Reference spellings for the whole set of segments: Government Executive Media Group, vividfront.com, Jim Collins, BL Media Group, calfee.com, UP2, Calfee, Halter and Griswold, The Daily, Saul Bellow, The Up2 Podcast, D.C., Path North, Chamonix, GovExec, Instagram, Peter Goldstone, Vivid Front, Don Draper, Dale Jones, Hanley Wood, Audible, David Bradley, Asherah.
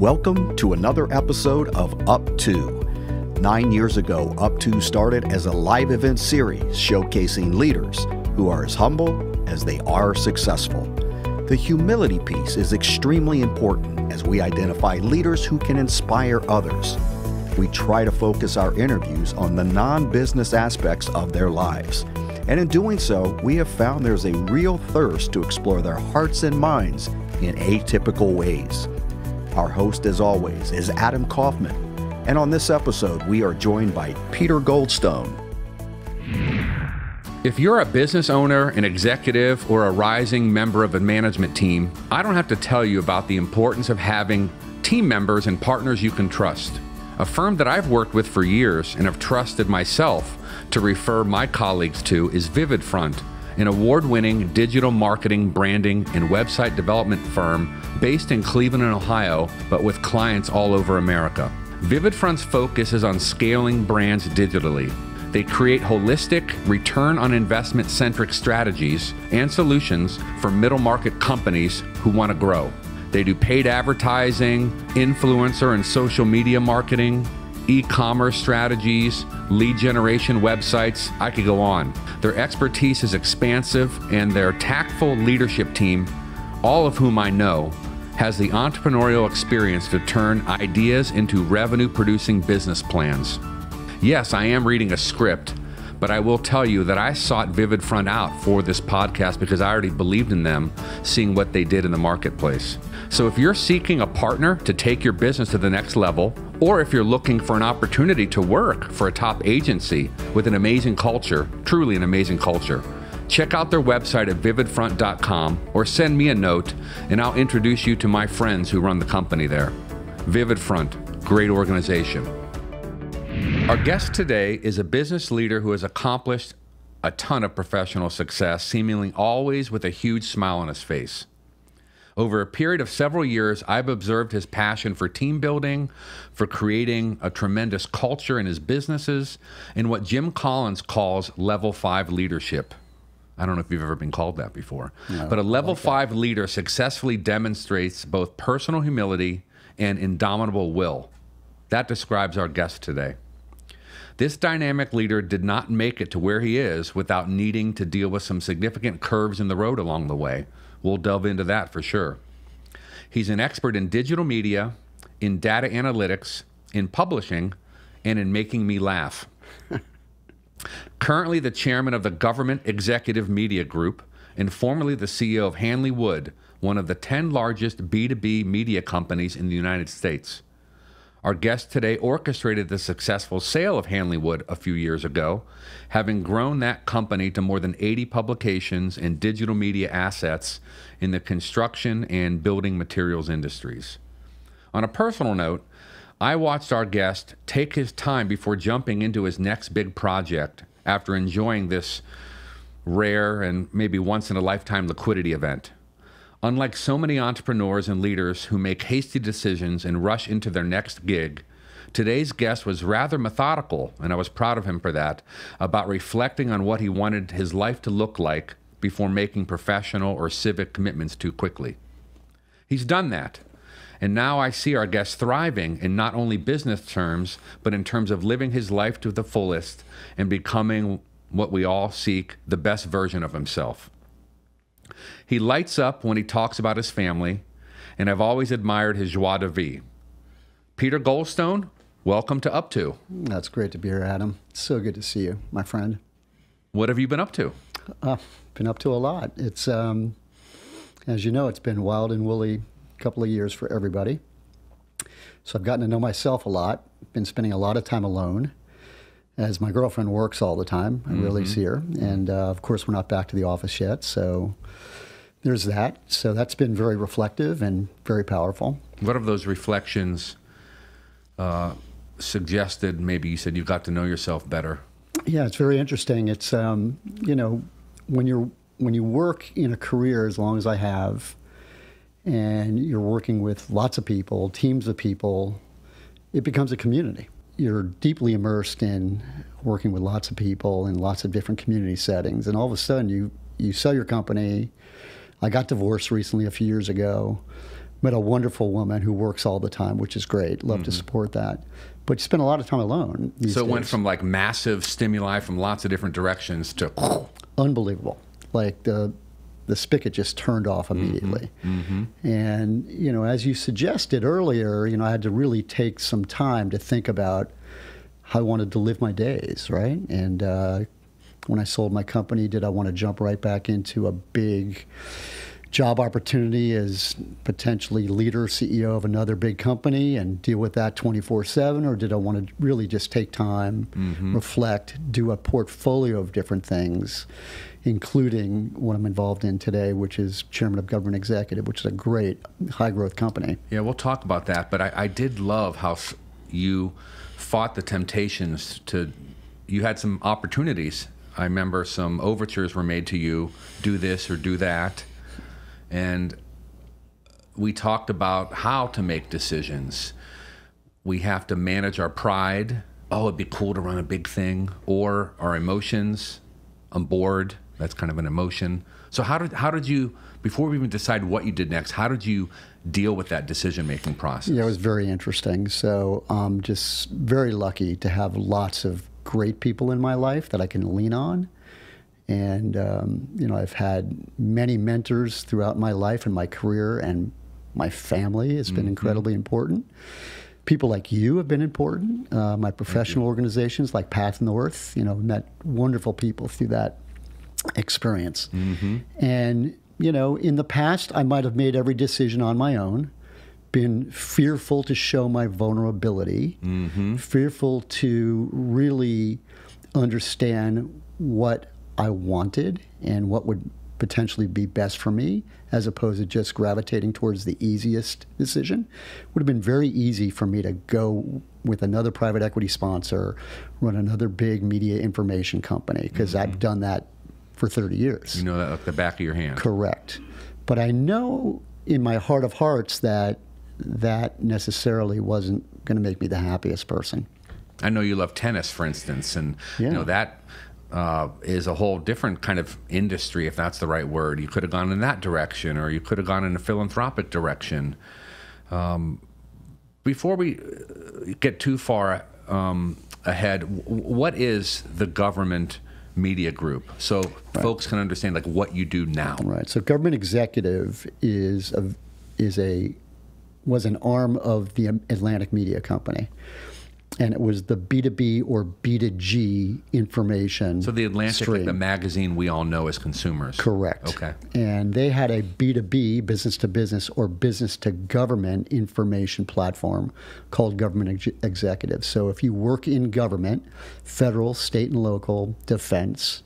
Welcome to another episode of Up2. 9 years ago, Up2 started as a live event series showcasing leaders who are as humble as they are successful. The humility piece is extremely important as we identify leaders who can inspire others. We try to focus our interviews on the non-business aspects of their lives. And in doing so, we have found there's a real thirst to explore their hearts and minds in atypical ways. Our host, as always, is Adam Kaufman, and on this episode, we are joined by Peter Goldstone. If you're a business owner, an executive, or a rising member of a management team, I don't have to tell you about the importance of having team members and partners you can trust. A firm that I've worked with for years and have trusted myself to refer my colleagues to is Vivid Front, an award-winning digital marketing, branding, and website development firm based in Cleveland, Ohio, but with clients all over America. Vivid Front's focus is on scaling brands digitally. They create holistic, return on investment-centric strategies and solutions for middle-market companies who want to grow. They do paid advertising, influencer and social media marketing, e-commerce strategies, lead generation websites, I could go on. Their expertise is expansive, and their tactful leadership team, all of whom I know, has the entrepreneurial experience to turn ideas into revenue-producing business plans. Yes, I am reading a script, but I will tell you that I sought Vivid Front out for this podcast because I already believed in them, seeing what they did in the marketplace. So if you're seeking a partner to take your business to the next level, or if you're looking for an opportunity to work for a top agency with an amazing culture, truly an amazing culture, check out their website at vividfront.com or send me a note and I'll introduce you to my friends who run the company there. Vivid Front, great organization. Our guest today is a business leader who has accomplished a ton of professional success, seemingly always with a huge smile on his face. Over a period of several years, I've observed his passion for team building, for creating a tremendous culture in his businesses, and what Jim Collins calls level 5 leadership. I don't know if you've ever been called that before, no, but a level 5 leader successfully demonstrates both personal humility and indomitable will. That describes our guest today. This dynamic leader did not make it to where he is without needing to deal with some significant curves in the road along the way. We'll delve into that for sure. He's an expert in digital media, in data analytics, in publishing, and in making me laugh. Currently the chairman of the Government Executive Media Group and formerly the CEO of Hanley Wood, one of the 10 largest B2B media companies in the United States. Our guest today orchestrated the successful sale of Hanley Wood a few years ago, having grown that company to more than 80 publications and digital media assets in the construction and building materials industries. On a personal note, I watched our guest take his time before jumping into his next big project after enjoying this rare and maybe once-in-a-lifetime liquidity event. Unlike so many entrepreneurs and leaders who make hasty decisions and rush into their next gig, today's guest was rather methodical, and I was proud of him for that, about reflecting on what he wanted his life to look like before making professional or civic commitments too quickly. He's done that, and now I see our guest thriving in not only business terms, but in terms of living his life to the fullest and becoming what we all seek, the best version of himself. He lights up when he talks about his family, and I've always admired his joie de vivre. Peter Goldstone, welcome to Up2. That's great to be here, Adam. It's so good to see you, my friend. What have you been up to? Been up to a lot. It's, as you know, it's been wild and woolly couple of years for everybody. So I've gotten to know myself a lot. Been spending a lot of time alone, as my girlfriend works all the time. I really see her. And of course, we're not back to the office yet, so there's that. So that's been very reflective and very powerful. What have those reflections suggested? Maybe you said you got to know yourself better. Yeah, it's very interesting. It's, you know, when you work in a career as long as I have, and you're working with lots of people, teams of people, it becomes a community. You're deeply immersed in working with lots of people in lots of different community settings. And all of a sudden you sell your company. I got divorced recently a few years ago. Met a wonderful woman who works all the time, which is great. Love to support that. But you spend a lot of time alone. So it went from like massive stimuli from lots of different directions to unbelievable. Like the spigot just turned off immediately. And, you know, as you suggested earlier, you know, I had to really take some time to think about how I wanted to live my days, right? And when I sold my company, did I want to jump right back into a big job opportunity as potentially leader, CEO of another big company and deal with that 24/7, or did I want to really just take time, reflect, do a portfolio of different things, including what I'm involved in today, which is chairman of Government Executive, which is a great high-growth company. Yeah, we'll talk about that, but I did love how you fought the temptations to, you had some opportunities. I remember some overtures were made to you, do this or do that. And we talked about how to make decisions. We have to manage our pride. Oh, it'd be cool to run a big thing. Or our emotions. I'm bored. That's kind of an emotion. So how did you, before we even decide what you did next, how did you deal with that decision-making process? Yeah, it was very interesting. So I'm just very lucky to have lots of great people in my life that I can lean on. And, you know, I've had many mentors throughout my life and my career, and my family has been incredibly important. People like you have been important. My professional organizations like Path North, you know, met wonderful people through that experience. And, you know, in the past, I might have made every decision on my own, been fearful to show my vulnerability, fearful to really understand what I wanted and what would potentially be best for me, as opposed to just gravitating towards the easiest decision. It would have been very easy for me to go with another private equity sponsor, run another big media information company, because I've done that for 30 years. You know that like the back of your hand. Correct. But I know in my heart of hearts that that necessarily wasn't going to make me the happiest person. I know you love tennis, for instance, and you know that is a whole different kind of industry, if that's the right word. You could have gone in that direction, or you could have gone in a philanthropic direction. Before we get too far ahead, what is the Government Media Group? So folks can understand like what you do now. Right. So Government Executive was an arm of the Atlantic Media Company. And it was the B2B or B2G information. So the Atlantic, like the magazine we all know as consumers. Correct. Okay. And they had a B2B, business to business, or business to government information platform called Government Executive. So if you work in government, federal, state, and local, defense,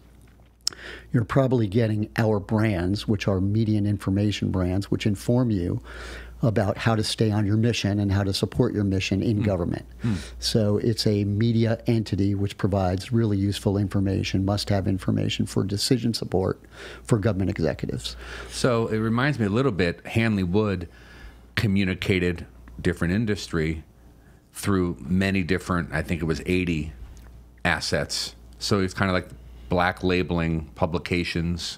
you're probably getting our brands, which are media and information brands, which inform you about how to stay on your mission and how to support your mission in government. So it's a media entity which provides really useful information, must-have information for decision support for government executives. So it reminds me a little bit, Hanley Wood communicated different industry through many different, I think it was 80 assets. So it's kind of like black labeling publications.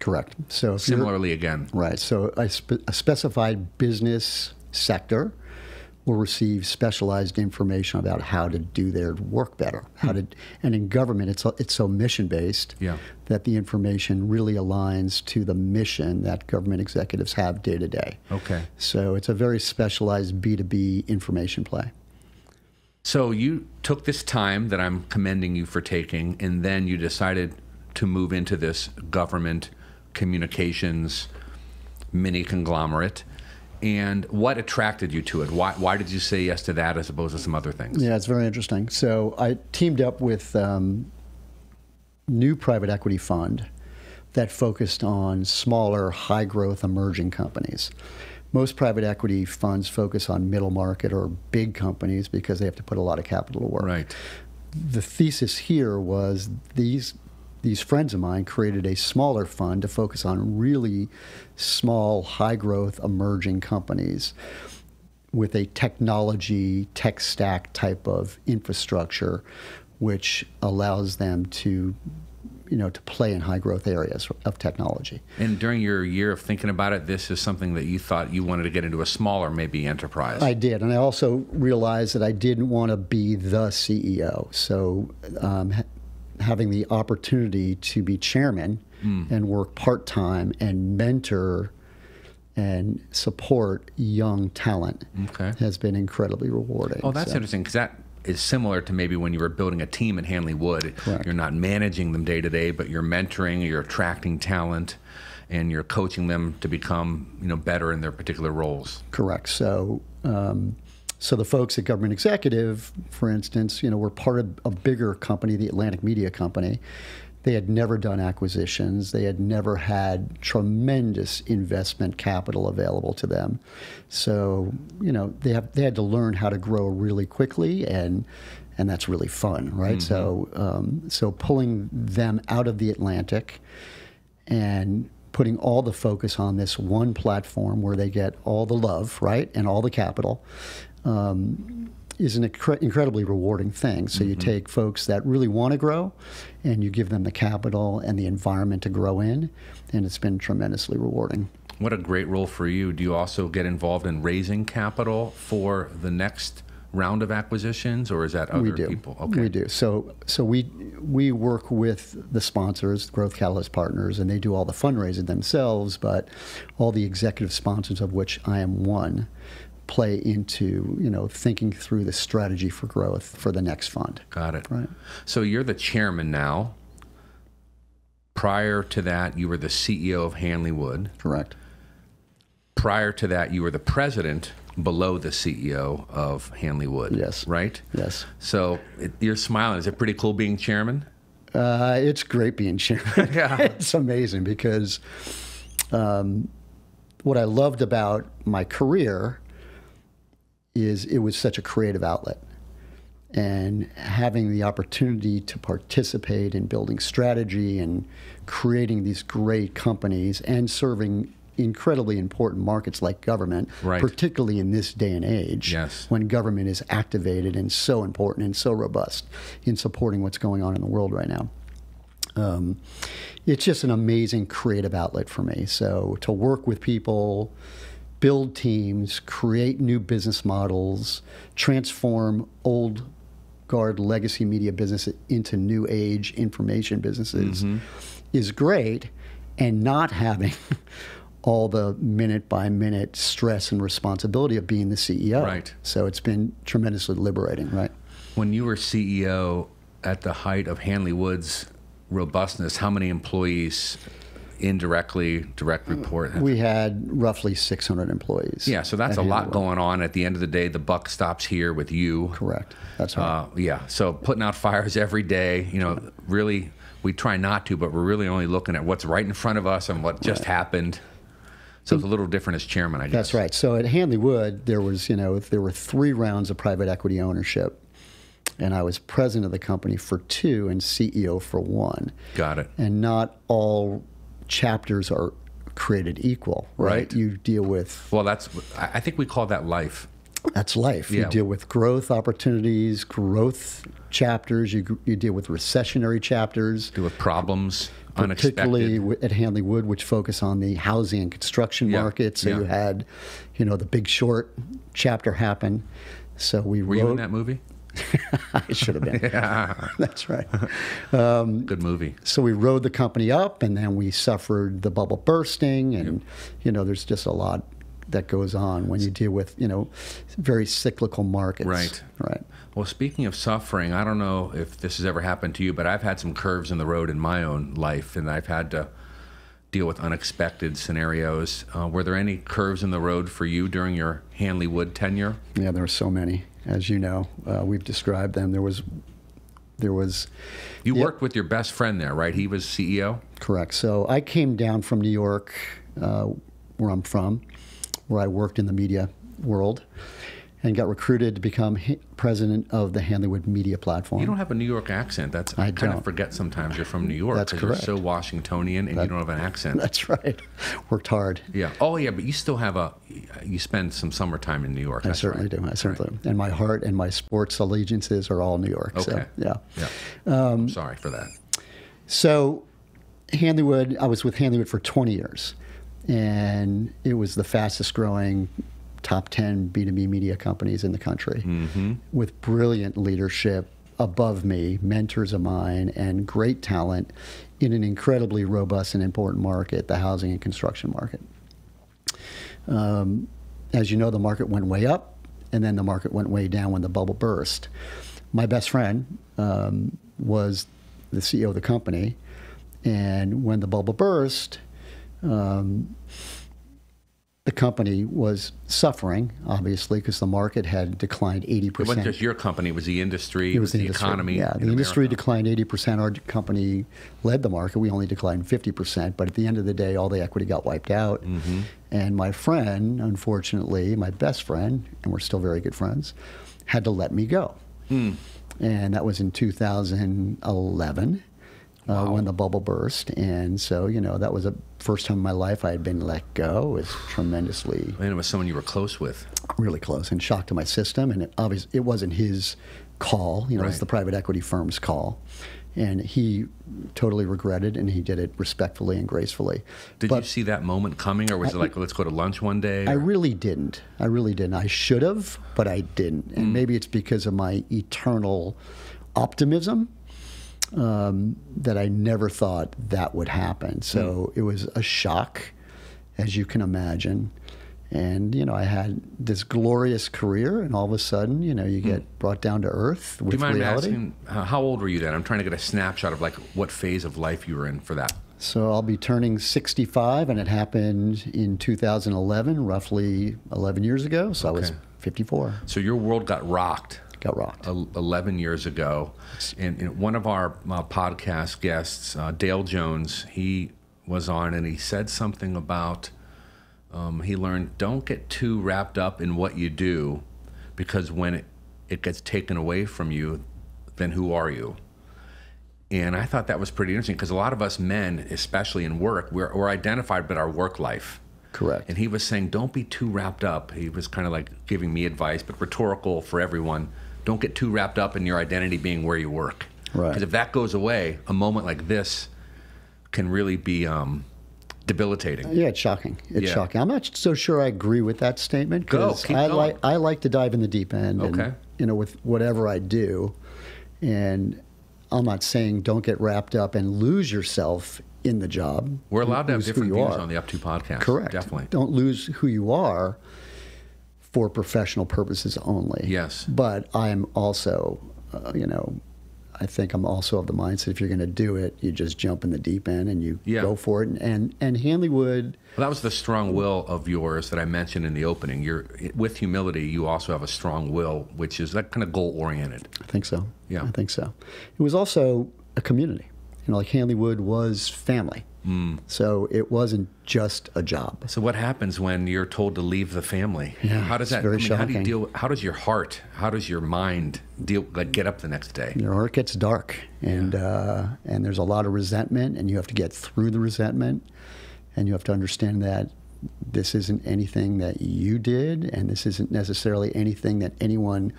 Correct. So similarly again. Right. So a specified business sector will receive specialized information about how to do their work better. How to, and in government, it's so mission-based that the information really aligns to the mission that government executives have day to day. Okay. So it's a very specialized B2B information play. So you took this time that I'm commending you for taking, and then you decided to move into this government communications mini conglomerate. And what attracted you to it? Why did you say yes to that as opposed to some other things? Yeah, it's very interesting. So I teamed up with new private equity fund that focused on smaller, high growth, emerging companies. Most private equity funds focus on middle market or big companies because they have to put a lot of capital to work. Right. The thesis here was these friends of mine created a smaller fund to focus on really small, high-growth, emerging companies with a technology, tech stack type of infrastructure, which allows them to to play in high growth areas of technology. And during your year of thinking about it, this is something that you thought you wanted to get into a smaller, maybe enterprise. I did, and I also realized that I didn't want to be the CEO. So having the opportunity to be chairman and work part-time and mentor and support young talent has been incredibly rewarding. Oh, that's interesting, because that is similar to maybe when you were building a team at Hanley Wood. Correct. You're not managing them day to day, but you're mentoring, you're attracting talent, and you're coaching them to become better in their particular roles. Correct. So, so the folks at Government Executive, for instance, were part of a bigger company, the Atlantic Media Company. They had never done acquisitions. They had never had tremendous investment capital available to them. So, they had to learn how to grow really quickly, and that's really fun, right? Mm-hmm. So, so pulling them out of the Atlantic and putting all the focus on this one platform where they get all the love, right, and all the capital, is an incredibly rewarding thing. So you take folks that really want to grow, and you give them the capital and the environment to grow in, and it's been tremendously rewarding. What a great role for you. Do you also get involved in raising capital for the next round of acquisitions, or is that other people? Okay. We do. So we work with the sponsors, Growth Catalyst Partners, and they do all the fundraising themselves, but all the executive sponsors, of which I am one, play into thinking through the strategy for growth for the next fund. Got it. Right. So you're the chairman now. Prior to that, you were the CEO of Hanley Wood. Correct. Prior to that, you were the president below the CEO of Hanley Wood. Yes. Right? Yes. So you're smiling. Is it pretty cool being chairman? It's great being chairman. Yeah. It's amazing because what I loved about my career is it was such a creative outlet, and having the opportunity to participate in building strategy and creating these great companies and serving incredibly important markets like government, right, particularly in this day and age, yes, when government is activated and so important and so robust in supporting what's going on in the world right now. It's just an amazing creative outlet for me. So to work with people, build teams, create new business models, transform old guard legacy media businesses into new age information businesses is great, and not having all the minute by minute stress and responsibility of being the CEO. Right. So it's been tremendously liberating, right? When you were CEO at the height of Hanley Wood's robustness, how many employees? Indirectly, direct report. We had roughly 600 employees. Yeah, so that's a lot going on. At the end of the day, the buck stops here with you. Correct. That's right. Yeah, so putting out fires every day, really, we try not to, but we're really only looking at what's right in front of us and what just happened. So it's a little different as chairman, I guess. That's right. So at Hanley Wood, there was, there were 3 rounds of private equity ownership, and I was president of the company for 2 and CEO for 1. Got it. And not all chapters are created equal, right? You deal with... Well, that's... I think we call that life. That's life. Yeah. You deal with growth opportunities, growth chapters. You deal with recessionary chapters. Deal with problems, particularly unexpected. At Hanley Wood, which focus on the housing and construction market. So you had, the Big Short chapter happen. So we were you in that movie? I should have been. Yeah. That's right. Good movie. So we rode the company up, and then we suffered the bubble bursting, and there's just a lot that goes on when you deal with very cyclical markets. Right. Right. Well, speaking of suffering, I don't know if this has ever happened to you, but I've had some curves in the road in my own life, and I've had to deal with unexpected scenarios. Were there any curves in the road for you during your Hanley Wood tenure? Yeah, there were so many. As you know, we've described them. There was. You worked with your best friend there, right? He was CEO? Correct. So I came down from New York, where I'm from, where I worked in the media world, and got recruited to become president of the Hanley Wood Media Platform. You don't have a New York accent. That's I kind of forget sometimes you're from New York. That's correct. You're so Washingtonian, and you don't have an accent. That's right. Worked hard. Yeah. Oh, yeah, but you still have a... You spend some summertime in New York. I certainly do. I certainly do. And my heart and my sports allegiances are all New York. Okay. So, yeah. I'm sorry for that. So Hanley Wood, I was with Hanley Wood for 20 years, and it was the fastest growing top 10 B2B media companies in the country, mm-hmm. with brilliant leadership above me, mentors of mine, and great talent in an incredibly robust and important market, the housing and construction market. As you know, the market went way up, and then the market went way down when the bubble burst. My best friend was the CEO of the company, and when the bubble burst, the company was suffering, obviously, because the market had declined 80%. It wasn't just your company, it was the industry, it was the economy. Yeah, the industry declined 80%. Our company led the market. We only declined 50%, but at the end of the day, all the equity got wiped out. Mm-hmm. And my friend, unfortunately, my best friend, and we're still very good friends, had to let me go. Mm. And that was in 2011. Wow. When the bubble burst, and so, you know, that was the first time in my life I had been let go. It was tremendously... And it was someone you were close with. Really close, and shock to my system, and obviously it wasn't his call, you know, right. It was the private equity firm's call, and he totally regretted, and he did it respectfully and gracefully. Did you see that moment coming, or was it like, let's go to lunch one day? Or? I really didn't. I really didn't. I should have, but I didn't, and maybe it's because of my eternal optimism, that I never thought that would happen. So it was a shock, as you can imagine. And, you know, I had this glorious career, and all of a sudden, you know, you get brought down to earth with reality. Do you mind asking, how old were you then? I'm trying to get a snapshot of, like, what phase of life you were in for that. So I'll be turning 65, and it happened in 2011, roughly 11 years ago. So I was 54. So your world got rocked. Got rocked. 11 years ago. And one of our podcast guests, Dale Jones, he was on, and he said something about, he learned, don't get too wrapped up in what you do, because when it gets taken away from you, then who are you? And I thought that was pretty interesting, because a lot of us men, especially in work, we're identified by our work life. Correct. And he was saying, don't be too wrapped up. He was kind of like giving me advice, but rhetorical for everyone. Don't get too wrapped up in your identity being where you work. Right. Because if that goes away, a moment like this can really be debilitating. Yeah, it's shocking. It's shocking. I'm not so sure I agree with that statement, because I like to dive in the deep end, and, you know, with whatever I do. And I'm not saying don't get wrapped up and lose yourself in the job. We're allowed to have different views on the Up2 podcast. Correct. Definitely. Don't lose who you are for professional purposes only. Yes. But I'm also, you know, I think I'm also of the mindset, if you're going to do it, you just jump in the deep end and you go for it. And Hanley Wood... Well, that was the strong will of yours that I mentioned in the opening. You're, with humility, you also have a strong will, which is that kind of goal-oriented. I think so. Yeah. I think so. It was also a community. You know, like Hanley Wood was family. Mm. So it wasn't just a job. So what happens when you're told to leave the family? Yeah, how does that, I mean, how do you deal, how does your heart, how does your mind deal, like, get up the next day? Your heart gets dark, and there's a lot of resentment, and you have to get through the resentment, and you have to understand that this isn't anything that you did, and this isn't necessarily anything that anyone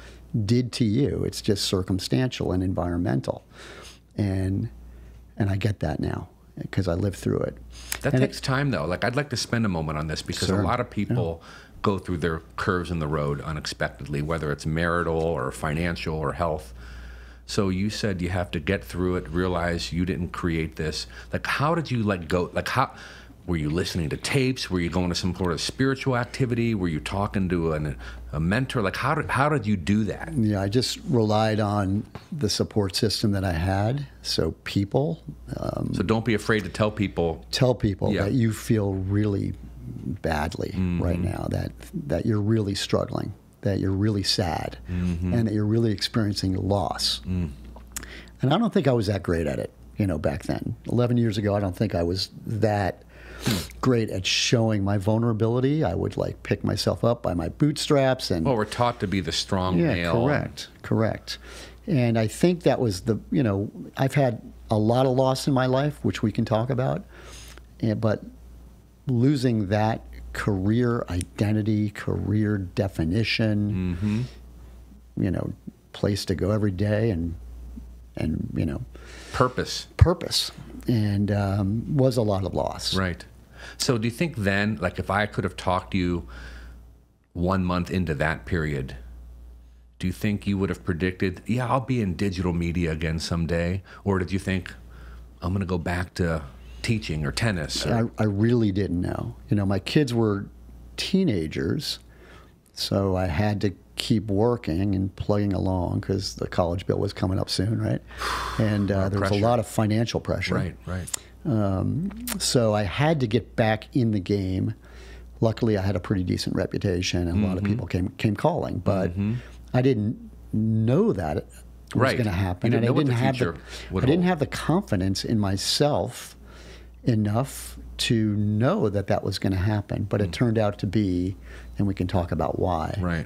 did to you. It's just circumstantial and environmental. And I get that now, because I lived through it. That takes time, though. Like, I'd like to spend a moment on this, because a lot of people go through their curves in the road unexpectedly, whether it's marital or financial or health. So you said you have to get through it, realize you didn't create this. Like, how did you let go? Like, how were you listening to tapes? Were you going to some sort of spiritual activity? Were you talking to a mentor? Like, how did you do that? Yeah, I just relied on the support system that I had. So people. So don't be afraid to tell people. Tell people that you feel really badly right now, that you're really struggling, that you're really sad, and that you're really experiencing loss. And I don't think I was that great at it, you know, back then. 11 years ago, I don't think I was that great at showing my vulnerability. I would, like, pick myself up by my bootstraps. And, well, we're taught to be the strong male. Correct. And I think that was the, you know, I've had a lot of loss in my life, which we can talk about, but losing that career identity, career definition, you know, place to go every day, and you know, purpose. purpose, and was a lot of loss. Right. So do you think then, like, if I could have talked to you 1 month into that period, do you think you would have predicted, yeah, I'll be in digital media again someday? Or did you think, I'm going to go back to teaching or tennis? Or? I really didn't know. You know, my kids were teenagers, so I had to keep working and plugging along because the college bill was coming up soon, right? And there was a lot of financial pressure. Right, right. So I had to get back in the game. Luckily, I had a pretty decent reputation, and a lot of people came calling, but I didn't know that it was going to happen. You didn't know I didn't have the confidence in myself enough to know that that was going to happen, but it turned out to be, and we can talk about why,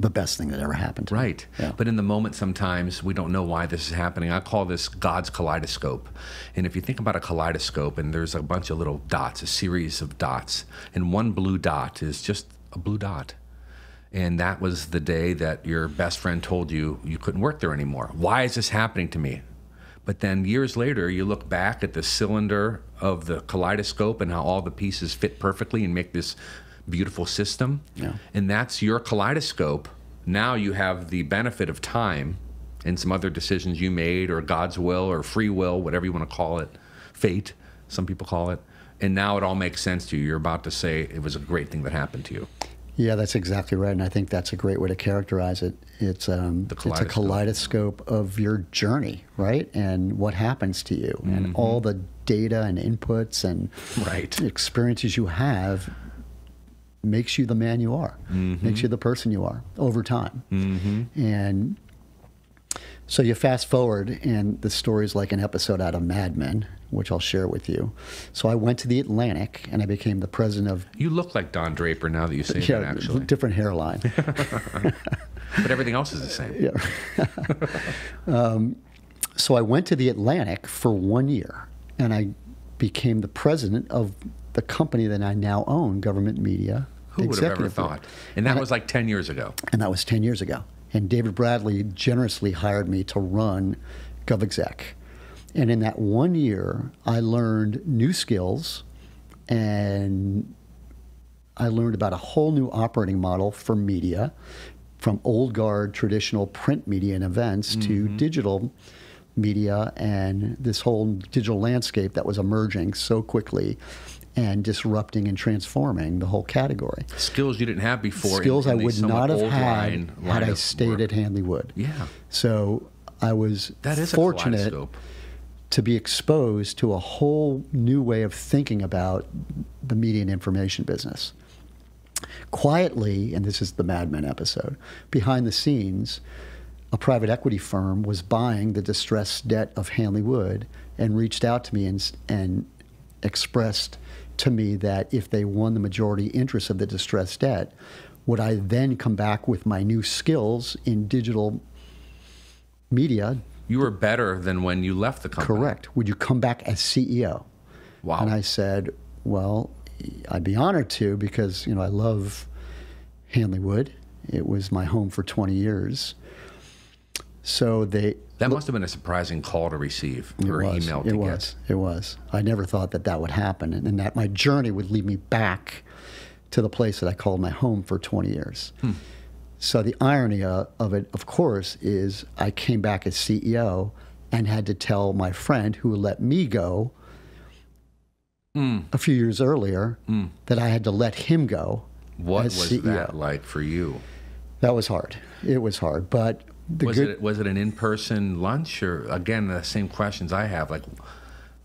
the best thing that ever happened to me. Yeah. But in the moment, sometimes we don't know why this is happening. I call this God's kaleidoscope. And if you think about a kaleidoscope, and there's a bunch of little dots, a series of dots, and one blue dot is just a blue dot. And that was the day that your best friend told you you couldn't work there anymore. Why is this happening to me? But then years later, you look back at the cylinder of the kaleidoscope and how all the pieces fit perfectly and make this beautiful system. Yeah. And that's your kaleidoscope. Now you have the benefit of time and some other decisions you made, or God's will, or free will, whatever you want to call it, fate, some people call it. And now it all makes sense to you. You're about to say it was a great thing that happened to you. Yeah, that's exactly right, and I think that's a great way to characterize it. It's a kaleidoscope of your journey, right? And what happens to you, and all the data and inputs and experiences you have makes you the man you are, makes you the person you are over time. And so you fast forward, and the story's like an episode out of Mad Men, which I'll share with you. So I went to the Atlantic, and I became the president of... You look like Don Draper now that you say that, actually. Different hairline. But everything else is the same. Yeah. So I went to the Atlantic for 1 year, and I became the president of the company that I now own, Government Media Executive. Who would have ever thought? And that was like 10 years ago. And that was 10 years ago. And David Bradley generously hired me to run GovExec. And in that 1 year, I learned new skills, and I learned about a whole new operating model for media, from old guard traditional print media and events to digital media and this whole digital landscape that was emerging so quickly and disrupting and transforming the whole category. Skills you didn't have before. Skills I would not have had had I stayed at Hanley Wood. Yeah. So I was fortunate to be exposed to a whole new way of thinking about the media and information business. Quietly, and this is the Mad Men episode, behind the scenes, a private equity firm was buying the distressed debt of Hanley Wood and reached out to me and expressed to me that if they won the majority interest of the distressed debt, would I then come back with my new skills in digital media? You were better than when you left the company. Correct. Would you come back as CEO? Wow. And I said, well, I'd be honored to, because, you know, I love Hanley Wood. It was my home for 20 years. So they... That must have been a surprising call to receive, or email to get. It was. I never thought that that would happen, and that my journey would lead me back to the place that I called my home for 20 years. Hmm. So the irony of it, of course, is I came back as CEO and had to tell my friend who let me go a few years earlier that I had to let him go. What was that like for you? That was hard. It was hard. But was it an in-person lunch, or again the same questions I have, like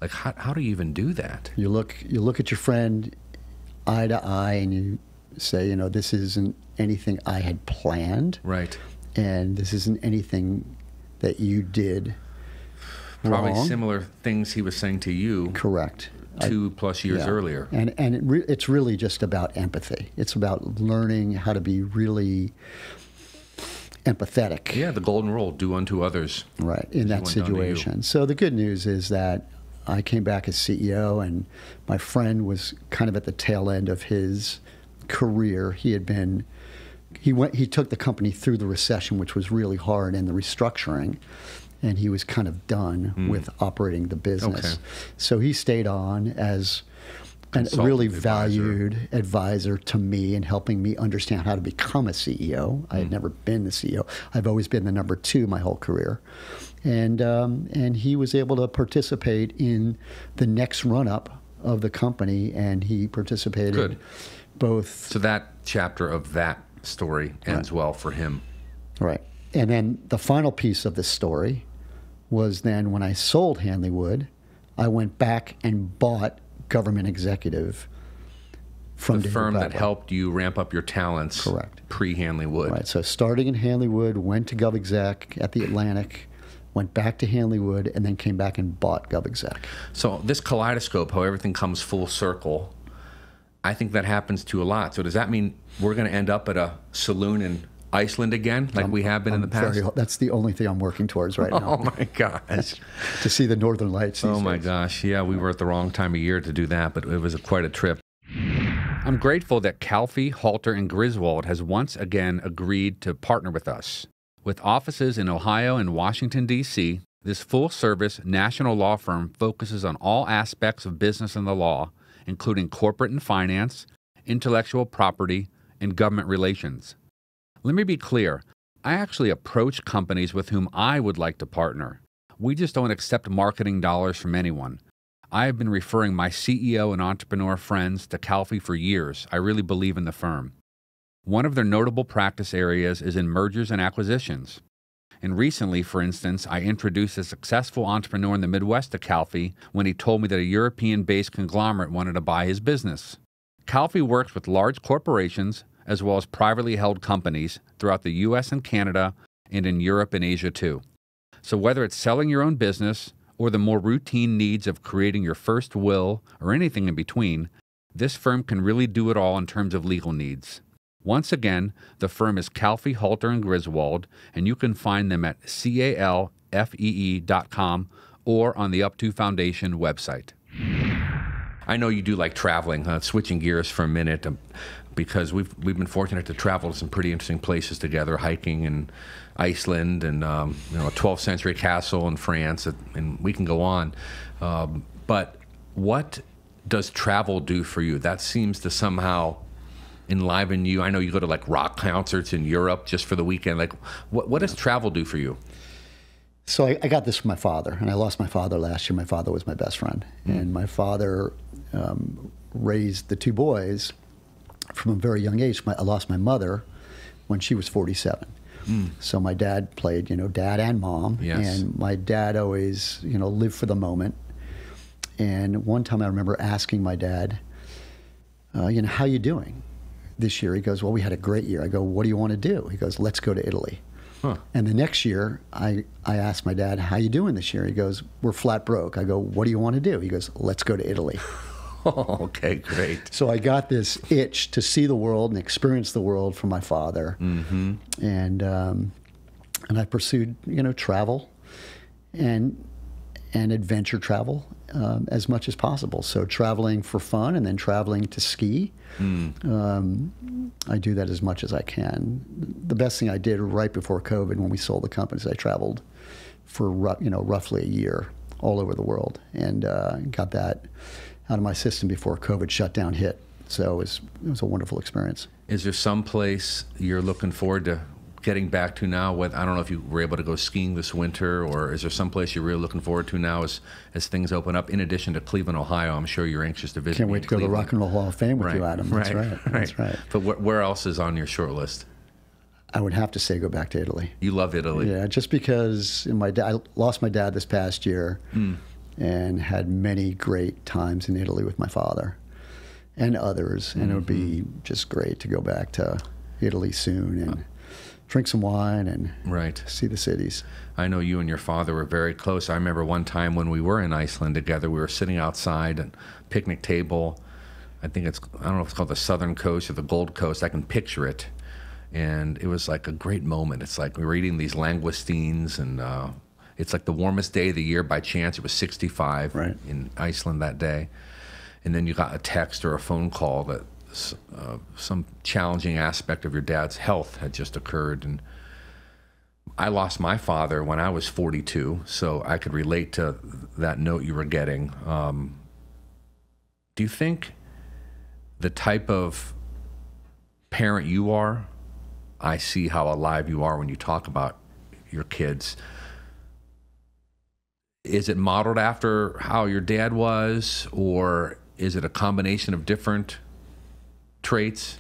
how do you even do that? You look at your friend eye to eye, and you say, you know, this isn't anything I had planned, right? And this isn't anything that you did probably wrong. Similar things he was saying to you, correct, 2+ years earlier, and it's really just about empathy. It's about learning how to be really empathetic. Yeah, the golden rule, do unto others. Right, in that situation. So the good news is that I came back as CEO, and my friend was kind of at the tail end of his career. He took the company through the recession, which was really hard, and the restructuring, and he was kind of done with operating the business. Okay. So he stayed on as a really valued advisor to me and helping me understand how to become a CEO. I had never been the CEO. I've always been the number two my whole career. And he was able to participate in the next run-up of the company, and he participated both. So that chapter of that story ends well for him. Right. And then the final piece of the story was then when I sold Hanley Wood, I went back and bought Government Executive from the firm that helped you ramp up your talents pre-Hanley Wood. Right. So starting in Hanley Wood, went to GovExec at the Atlantic, went back to Hanley Wood, and then came back and bought GovExec. So this kaleidoscope, how everything comes full circle, I think that happens to a lot. So does that mean we're going to end up at a saloon in Iceland again, like we have been in the past? That's the only thing I'm working towards right now. Oh, my gosh. To see the Northern Lights. Oh, my gosh. Yeah, we were at the wrong time of year to do that, but it was quite a trip. I'm grateful that Calfee, Halter, and Griswold has once again agreed to partner with us. With offices in Ohio and Washington, D.C., this full-service national law firm focuses on all aspects of business and the law, including corporate and finance, intellectual property, and government relations. Let me be clear. I actually approach companies with whom I would like to partner. We just don't accept marketing dollars from anyone. I have been referring my CEO and entrepreneur friends to Calfee for years. I really believe in the firm. One of their notable practice areas is in mergers and acquisitions. And recently, for instance, I introduced a successful entrepreneur in the Midwest to Calfee when he told me that a European-based conglomerate wanted to buy his business. Calfee works with large corporations as well as privately held companies throughout the U.S. and Canada and in Europe and Asia too. So whether it's selling your own business or the more routine needs of creating your first will or anything in between, this firm can really do it all in terms of legal needs. Once again, the firm is Calfee, Halter, and Griswold, and you can find them at calfee.com or on the Up2 Foundation website. I know you do like traveling, huh? Switching gears for a minute, because we've been fortunate to travel to some pretty interesting places together, hiking in Iceland and you know, a 12th century castle in France, and we can go on. But what does travel do for you? That seems to somehow enliven you. I know you go to like rock concerts in Europe just for the weekend. Like, what does travel do for you? So I got this from my father, and I lost my father last year. My father was my best friend, and my father raised the two boys from a very young age. I lost my mother when she was 47. So my dad played, you know, dad and mom, and my dad always, you know, lived for the moment. And one time I remember asking my dad, you know, how you doing this year? He goes, well, we had a great year. I go, what do you want to do? He goes, let's go to Italy. Huh. And the next year, I asked my dad, how you doing this year? He goes, we're flat broke. I go, what do you want to do? He goes, let's go to Italy. Oh, okay, great. So I got this itch to see the world and experience the world from my father. And I pursued, you know, travel and adventure travel as much as possible. So traveling for fun and then traveling to ski. I do that as much as I can. The best thing I did right before COVID when we sold the company is I traveled for, you know, roughly a year all over the world and got that out of my system before COVID shutdown hit. So it was a wonderful experience. Is there some place you're looking forward to getting back to now? With, I don't know if you were able to go skiing this winter, or is there some place you're really looking forward to now as things open up? In addition to Cleveland, Ohio, I'm sure you're anxious to visit. Can't wait to go to the Rock and Roll Hall of Fame with you, Adam. That's right. That's right. But where else is on your short list? I would have to say go back to Italy. You love Italy. Yeah, just because I lost my dad this past year and had many great times in Italy with my father and others. And it would be just great to go back to Italy soon and drink some wine and see the cities. I know you and your father were very close. I remember one time when we were in Iceland together, we were sitting outside at a picnic table. I don't know if it's called the Southern Coast or the Gold Coast. I can picture it. And it was like a great moment. It's like we were eating these langoustines, and it's like the warmest day of the year by chance. It was 65 in Iceland that day. And then you got a text or a phone call that some challenging aspect of your dad's health had just occurred, and I lost my father when I was 42, so I could relate to that note you were getting. Do you think the type of parent you are, I see how alive you are when you talk about your kids. Is it modeled after how your dad was, or is it a combination of different traits?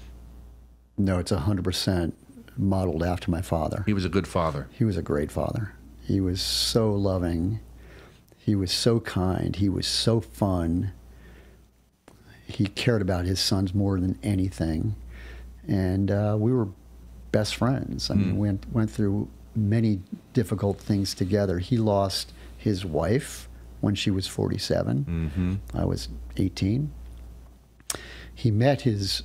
No, it's 100% modeled after my father. He was a good father. He was a great father. He was so loving. He was so kind. He was so fun. He cared about his sons more than anything. And we were best friends. I mean, went through many difficult things together. He lost his wife when she was 47. I was 18. He met his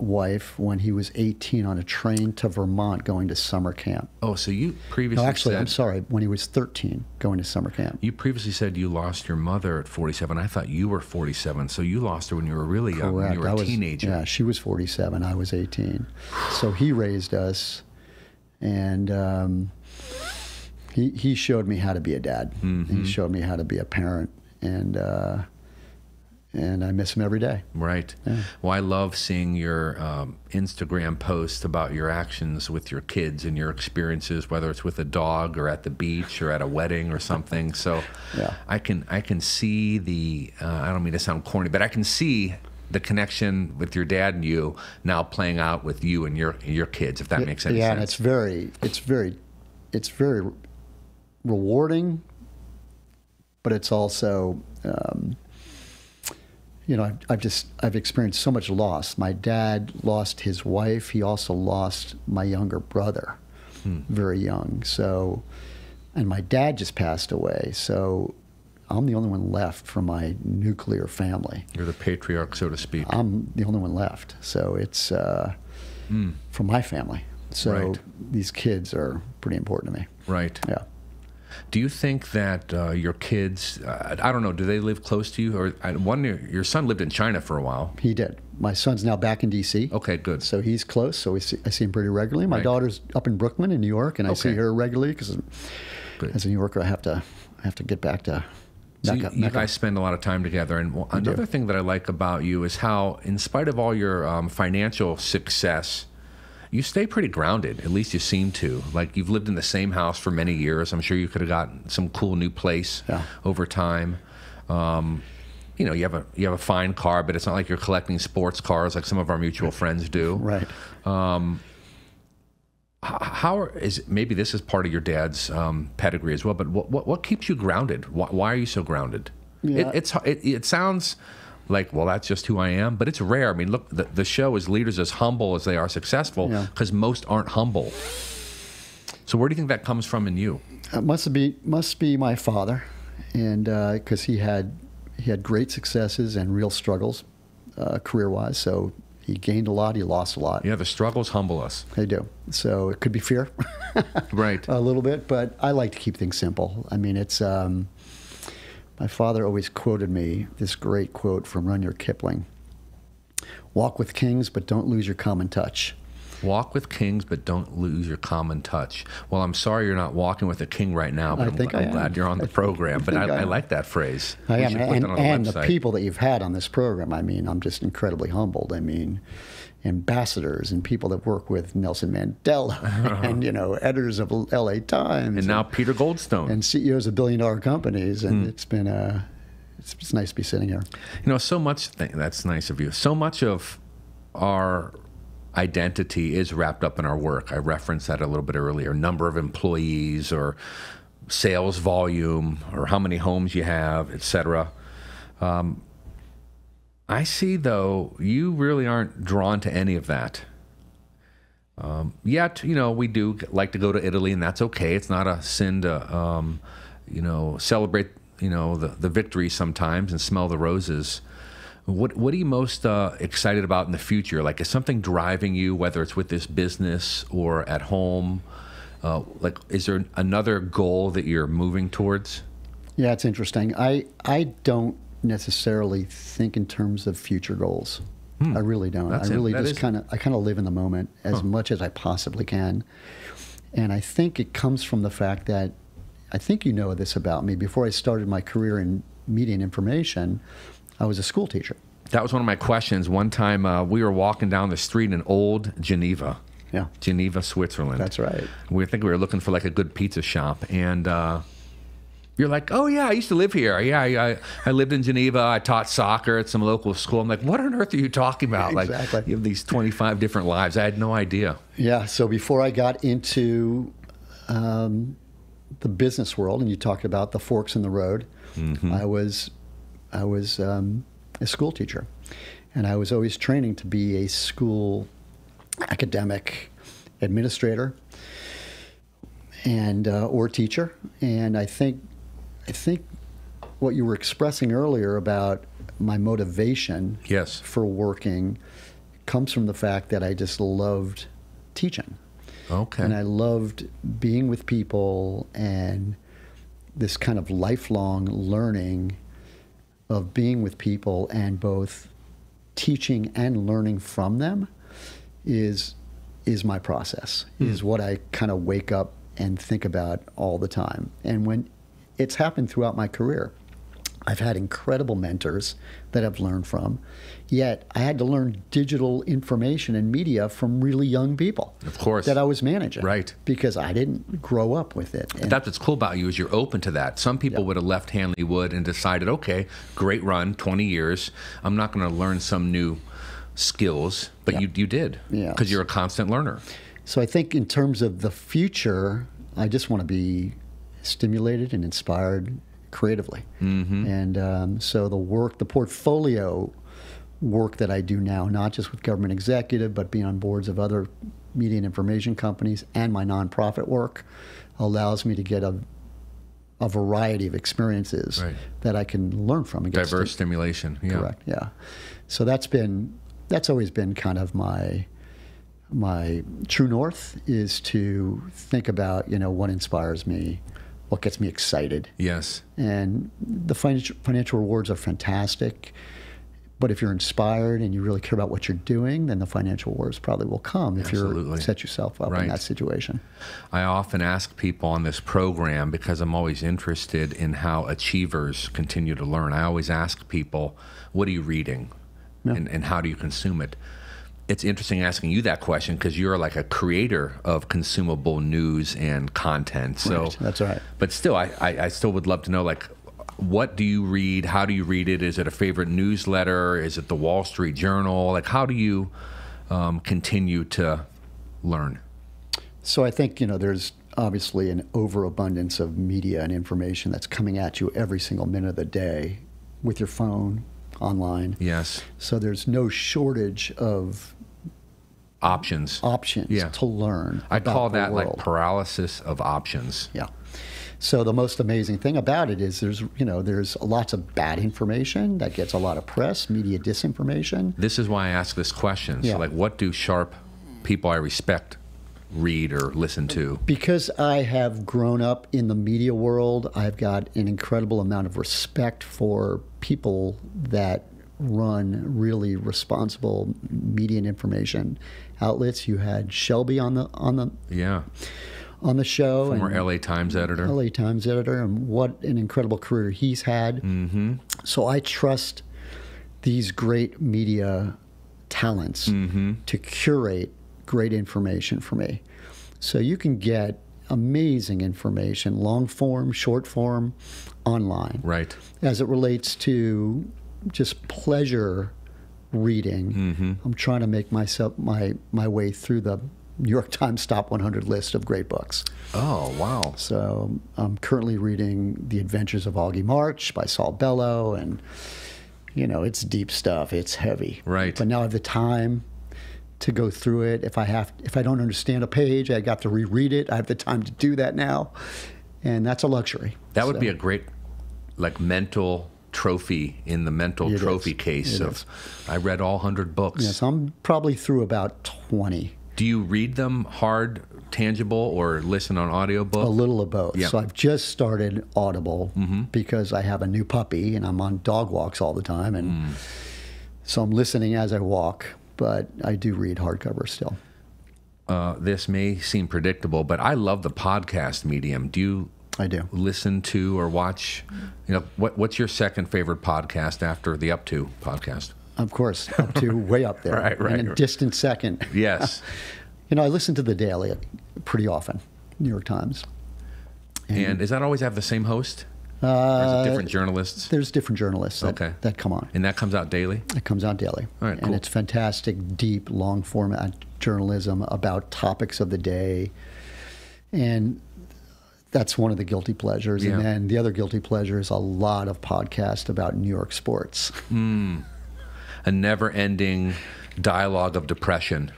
wife when he was 18 on a train to Vermont going to summer camp. Oh, so you previously said, I'm sorry, when he was 13 going to summer camp. You previously said you lost your mother at 47. I thought you were 47, so you lost her when you were really young, when you were a teenager. Yeah, she was 47, I was 18. So he raised us, and he showed me how to be a dad. He showed me how to be a parent, and I miss him every day. Right. Yeah. Well, I love seeing your Instagram posts about your actions with your kids and your experiences, whether it's with a dog or at the beach or at a wedding or something. So yeah. I can see the, I don't mean to sound corny, but I can see the connection with your dad and you now playing out with you and your kids, if that makes any sense. Yeah, and it's very rewarding, but it's also, you know, I've experienced so much loss. My dad lost his wife. He also lost my younger brother, very young. So, and my dad just passed away. So I'm the only one left from my nuclear family. You're the patriarch, so to speak. I'm the only one left. So it's from my family. So these kids are pretty important to me. Right. Yeah. Do you think that your kids, I don't know, do they live close to you? Or your son lived in China for a while. He did. My son's now back in D.C. Okay, good. So he's close, so I see him pretty regularly. My daughter's up in Brooklyn in New York, and I see her regularly because as a New Yorker, I have to get back to Mecca. So you guys spend a lot of time together. And another thing that I like about you is how, in spite of all your financial success, you stay pretty grounded, at least you seem to. Like, you've lived in the same house for many years. I'm sure you could have gotten some cool new place over time. You know, you have a fine car, but it's not like you're collecting sports cars like some of our mutual friends do. Right. Maybe this is part of your dad's pedigree as well, but what keeps you grounded? Why are you so grounded? Yeah. It sounds like, well, that's just who I am, but it's rare. I mean, look, the show is leaders as humble as they are successful, because most aren't humble. So where do you think that comes from in you? It must be my father, and because he had great successes and real struggles career-wise, so he gained a lot, he lost a lot. Yeah, the struggles humble us. They do. So it could be fear. Right. A little bit, but I like to keep things simple. I mean, it's... my father always quoted me this great quote from Rudyard Kipling. Walk with kings, but don't lose your common touch. Walk with kings, but don't lose your common touch. Well, I'm sorry you're not walking with a king right now, but I'm glad you're on the program. But I like that phrase. I am. And the people that you've had on this program, I mean, I'm just incredibly humbled. I mean, ambassadors and people that work with Nelson Mandela and, you know, editors of LA Times. And now Peter Goldstone. And CEOs of billion-dollar companies. And it's been it's nice to be sitting here. You know, so much, that's nice of you. So much of our identity is wrapped up in our work. I referenced that a little bit earlier. Number of employees or sales volume or how many homes you have, etc. I see, though, you really aren't drawn to any of that. Yet, you know, we do like to go to Italy, and that's okay. It's not a sin to, you know, celebrate, you know, the victory sometimes and smell the roses. What are you most excited about in the future? Like, is something driving you, whether it's with this business or at home? Like, is there another goal that you're moving towards? Yeah, it's interesting. I don't necessarily think in terms of future goals. I really don't. I really just kind of live in the moment as much as I possibly can. And I think it comes from the fact that, I think you know this about me, before I started my career in media and information, I was a school teacher. That was one of my questions. One time we were walking down the street in old Geneva. Yeah. Geneva, Switzerland. That's right. We think we were looking for like a good pizza shop. And you're like, oh yeah, I used to live here. Yeah, I lived in Geneva. I taught soccer at some local school. I'm like, what on earth are you talking about? Exactly. Like, you have these 25 different lives. I had no idea. Yeah, so before I got into the business world, and you talked about the forks in the road, mm-hmm. I was a school teacher, and I was always training to be a school academic administrator and or teacher. And I think what you were expressing earlier about my motivation yes. for working comes from the fact that I just loved teaching. Okay. And I loved being with people and this kind of lifelong learning of being with people, and both teaching and learning from them is my process, is what I kind of wake up and think about all the time. And when it's happened throughout my career, I've had incredible mentors that I've learned from, yet I had to learn digital information and media from really young people. Of course. That I was managing. Right. Because I didn't grow up with it. And that's what's cool about you, is you're open to that. Some people would have left Hanley Wood and decided, okay, great run, 20 years. I'm not going to learn some new skills, but you did. Yeah. Because you're a constant learner. So I think in terms of the future, I just want to be stimulated and inspired creatively. Mm-hmm. And so the portfolio work that I do now, not just with Government Executive, but being on boards of other media and information companies, and my nonprofit work, allows me to get a variety of experiences right. that I can learn from. And diverse stimulation. Yeah. Correct. Yeah. So that's always been kind of my true north, is to think about, what inspires me, what gets me excited. Yes. And the financial rewards are fantastic, but if you're inspired and you really care about what you're doing, then the financial rewards probably will come if Absolutely. You set yourself up right. in that situation. I often ask people on this program, because I'm always interested in how achievers continue to learn. I always ask people, what are you reading? Yeah. And how do you consume it? It's interesting asking you that question, because you're like a creator of consumable news and content. So right. That's right. But still, I still would love to know, like, what do you read? How do you read it? Is it a favorite newsletter? Is it the Wall Street Journal? Like, how do you continue to learn? So I think, there's obviously an overabundance of media and information that's coming at you every single minute of the day with your phone, online. Yes. So there's no shortage of options yeah. to learn. I call that like paralysis of options. Yeah. So the most amazing thing about it is there's lots of bad information that gets a lot of press, media disinformation. This is why I ask this question. Yeah. So like, what do sharp people I respect read or listen to? Because I have grown up in the media world, I've got an incredible amount of respect for people that run really responsible media and information outlets. You had Shelby on the show, former LA Times editor, and what an incredible career he's had. Mm-hmm. So I trust these great media talents mm-hmm. to curate great information for me. So you can get amazing information, long form, short form, online. Right. As it relates to just pleasure reading, mm-hmm. I'm trying to make my way through the New York Times Top 100 list of great books. Oh, wow. So I'm currently reading The Adventures of Augie March by Saul Bellow, and it's deep stuff, it's heavy. Right. But now I have the time to go through it. If I don't understand a page, I got to reread it. I have the time to do that now, and that's a luxury. That would be a great, like, mental trophy in the mental trophy case of, I read all 100 books. Yes, I'm probably through about 20. Do you read them hard, tangible, or listen on audiobook? A little of both. Yep. So I've just started Audible mm-hmm. because I have a new puppy and I'm on dog walks all the time, and so I'm listening as I walk. But I do read hardcover still. this may seem predictable, but I love the podcast medium. Do you listen to or watch? You know, what's your second favorite podcast after the Up2 podcast? Of course, Up2, way up there. Right. In a distant second. Yes. You know, I listen to The Daily pretty often, New York Times. And does that always have the same host? Or is it different journalists? There's different journalists that come on. And that comes out daily? It comes out daily. All right, cool. And it's fantastic, deep, long-format journalism about topics of the day. And that's one of the guilty pleasures. Yeah. And then the other guilty pleasure is a lot of podcasts about New York sports. A never-ending dialogue of depression.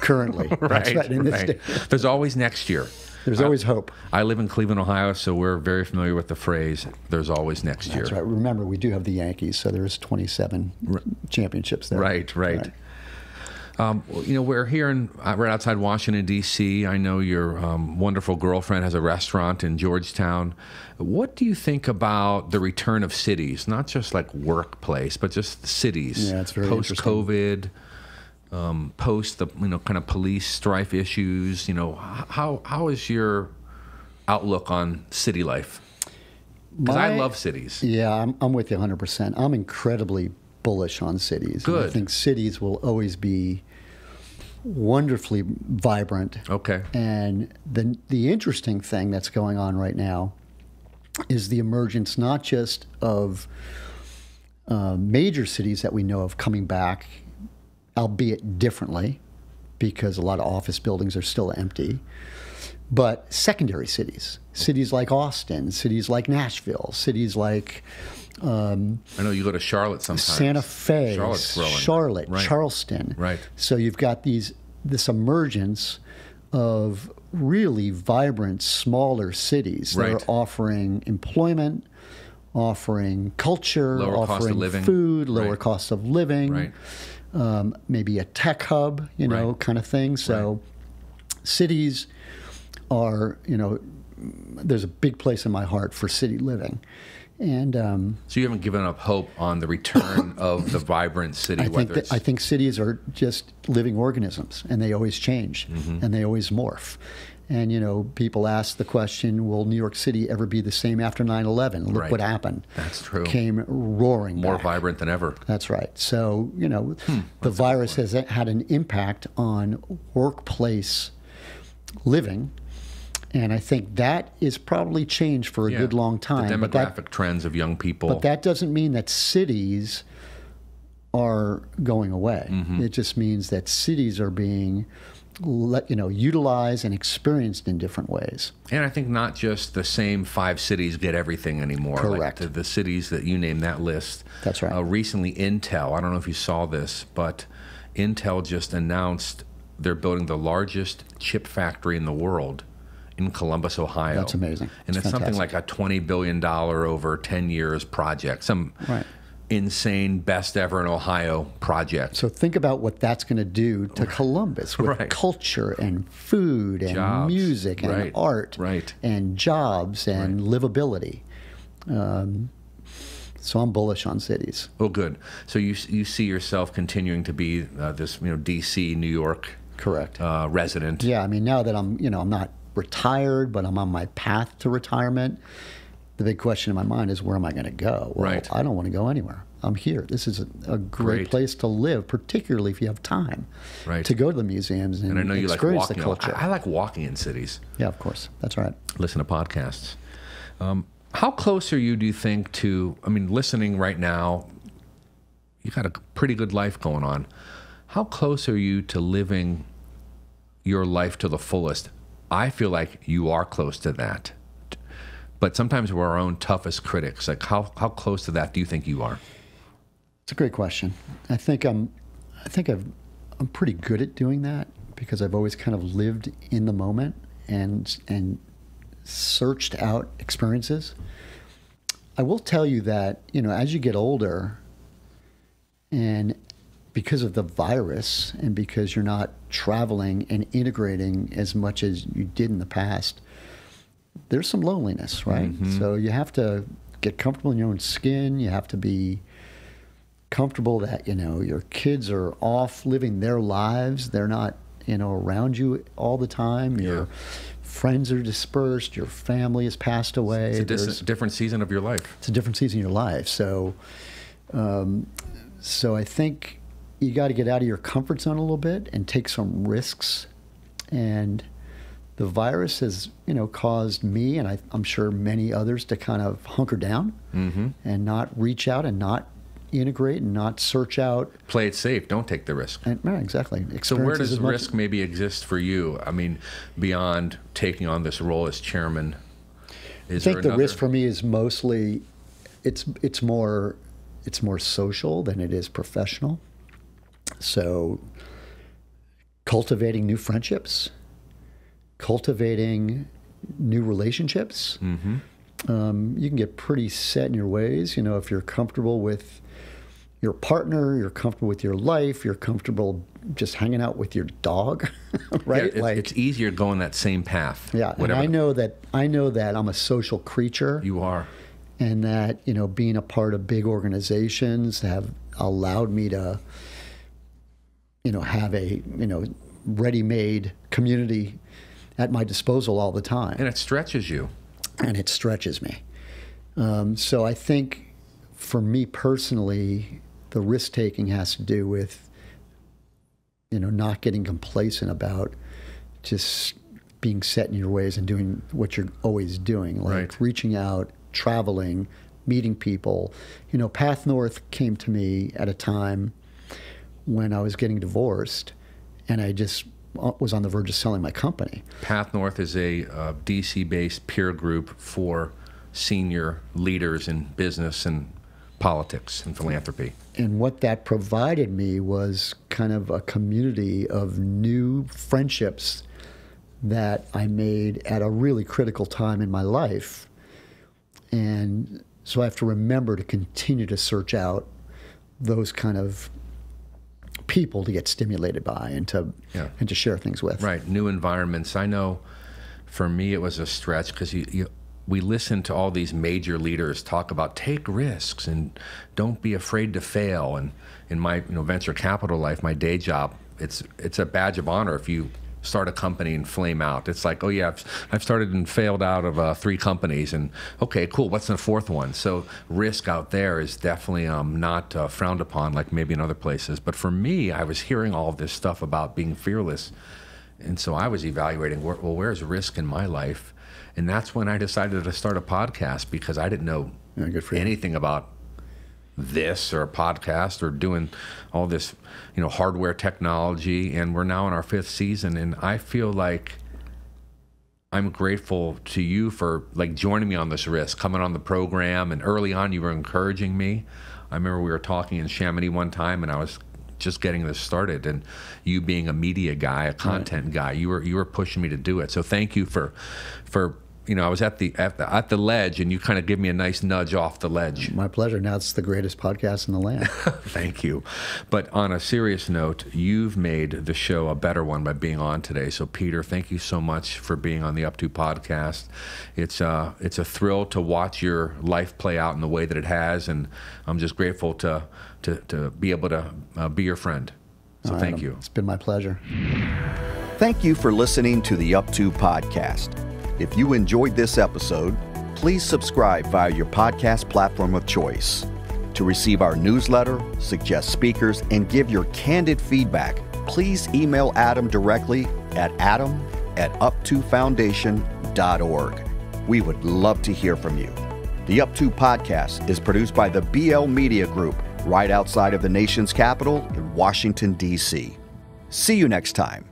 Currently. That's right. There's always next year. There's always hope. I live in Cleveland, Ohio, so we're very familiar with the phrase, there's always next year. That's right. Remember, we do have the Yankees, so there's 27 championships there. Right. You know, we're here right outside Washington, D.C. I know your wonderful girlfriend has a restaurant in Georgetown. What do you think about the return of cities, not just like workplace, but just cities? Yeah, it's very post-COVID. Post the kind of police strife issues, how is your outlook on city life? Because I love cities. Yeah, I'm with you 100%. I'm incredibly bullish on cities. Good. I think cities will always be wonderfully vibrant. Okay. And the interesting thing that's going on right now is the emergence not just of major cities that we know of coming back, albeit differently, because a lot of office buildings are still empty, but secondary cities. Cities like Austin, cities like Nashville, cities like... I know you go to Charlotte sometimes. Santa Fe, Charlotte, right. Charleston. Right. So you've got this emergence of really vibrant, smaller cities that are offering employment, offering culture, offering food, lower cost of living. Right. Maybe a tech hub, kind of thing. So cities are, there's a big place in my heart for city living. And so you haven't given up hope on the return of the vibrant city? I think cities are just living organisms, and they always change, and they always morph. And, people ask the question, will New York City ever be the same after 9/11? Look what happened. That's true. Came roaring back. More vibrant than ever. That's right. So, the virus has had an impact on workplace living. And I think that is probably changed for a good long time. The demographic trends of young people. But that doesn't mean that cities are going away. It just means that cities are being... utilized and experienced in different ways. And I think not just the same five cities get everything anymore. Correct. Like the cities that you name that list. That's right. Recently, Intel, I don't know if you saw this, but Intel just announced they're building the largest chip factory in the world in Columbus, Ohio. That's amazing. And it's something like a $20 billion over 10 years project. Some insane best ever in Ohio project. So think about what that's going to do to Columbus with culture and food and music and art and jobs and livability. So I'm bullish on cities. Oh, good. So you see yourself continuing to be this D.C., New York resident. Yeah, I mean, now that I'm I'm not retired, but I'm on my path to retirement. The big question in my mind is, where am I going to go? Well, I don't want to go anywhere. I'm here. This is a great place to live, particularly if you have time to go to the museums and, I know you experience the culture. I like walking in cities. Yeah, of course. That's right. Listen to podcasts. How close are you, do you think, to, I mean, listening right now, you've got a pretty good life going on. How close are you to living your life to the fullest? I feel like you are close to that. But sometimes we're our own toughest critics. Like, how close to that do you think you are? It's a great question. I think I'm pretty good at doing that because I've always kind of lived in the moment and searched out experiences. I will tell you that, as you get older, and because of the virus and because you're not traveling and integrating as much as you did in the past, there's some loneliness, right? So you have to get comfortable in your own skin. You have to be comfortable that, your kids are off living their lives. They're not around you all the time. Yeah. Your friends are dispersed. Your family has passed away. It's a different season of your life. It's a different season of your life. So, so I think you got to get out of your comfort zone a little bit and take some risks. And the virus has, caused me and I'm sure many others to kind of hunker down and not reach out and not integrate and not search out. Play it safe. Don't take the risk. And, right, exactly. So where does risk maybe exist for you? I mean, beyond taking on this role as chairman, I think the risk for me is mostly it's more social than it is professional. So cultivating new friendships, cultivating new relationships. You can get pretty set in your ways, if you're comfortable with your partner, you're comfortable with your life, you're comfortable just hanging out with your dog, right? Yeah, it's easier going that same path. Yeah, whatever. And I know that I'm a social creature. You are. And that, being a part of big organizations have allowed me to, have a, ready-made community at my disposal all the time. And it stretches you. And it stretches me. So I think for me personally, the risk-taking has to do with, not getting complacent about just being set in your ways and doing what you're always doing, like reaching out, traveling, meeting people. Path North came to me at a time when I was getting divorced, and I just was on the verge of selling my company. Path North is a D.C.-based peer group for senior leaders in business and politics and philanthropy. And what that provided me was kind of a community of new friendships that I made at a really critical time in my life. And so I have to remember to continue to search out those kind of people to get stimulated by and to share things with. Right, new environments. I know for me it was a stretch because we listened to all these major leaders talk about take risks and don't be afraid to fail. And in my venture capital life, my day job, it's a badge of honor if you start a company and flame out. It's like, oh yeah, I've started and failed out of 3 companies, and okay, cool, what's the 4th one? So risk out there is definitely not frowned upon like maybe in other places. But for me, I was hearing all this stuff about being fearless, and so I was evaluating, well, where's risk in my life? And that's when I decided to start a podcast because I didn't know anything about this or a podcast or doing all this hardware technology, and we're now in our 5th season, and I feel like I'm grateful to you for joining me on this risk, coming on the program. And early on you were encouraging me. I remember we were talking in Chamonix one time and I was just getting this started, and you being a media guy, a content guy, you were pushing me to do it. So thank you for I was at the ledge, and you kind of give me a nice nudge off the ledge. My pleasure. Now it's the greatest podcast in the land. Thank you. But on a serious note, you've made the show a better one by being on today. So Peter, thank you so much for being on the Up2 podcast. It's a thrill to watch your life play out in the way that it has, and I'm just grateful to be able to be your friend. So thank you. It's been my pleasure. Thank you for listening to the Up2 podcast. If you enjoyed this episode, please subscribe via your podcast platform of choice. To receive our newsletter, suggest speakers, and give your candid feedback, please email Adam directly at adam@up2foundation.org. We would love to hear from you. The Up2 podcast is produced by the BL Media Group, right outside of the nation's capital in Washington, D.C. See you next time.